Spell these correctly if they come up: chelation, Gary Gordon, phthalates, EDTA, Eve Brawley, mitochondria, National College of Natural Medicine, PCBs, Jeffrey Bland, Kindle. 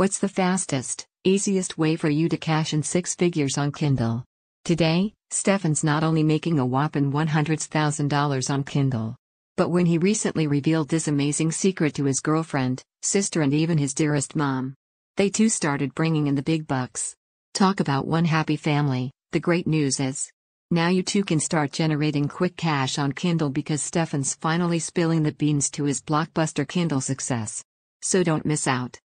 What's the fastest, easiest way for you to cash in six figures on Kindle? Today, Stefan's not only making a whopping $100,000 on Kindle, but when he recently revealed this amazing secret to his girlfriend, sister, and even his dearest mom, they too started bringing in the big bucks. Talk about one happy family. The great news is, now you too can start generating quick cash on Kindle because Stefan's finally spilling the beans to his blockbuster Kindle success. So don't miss out.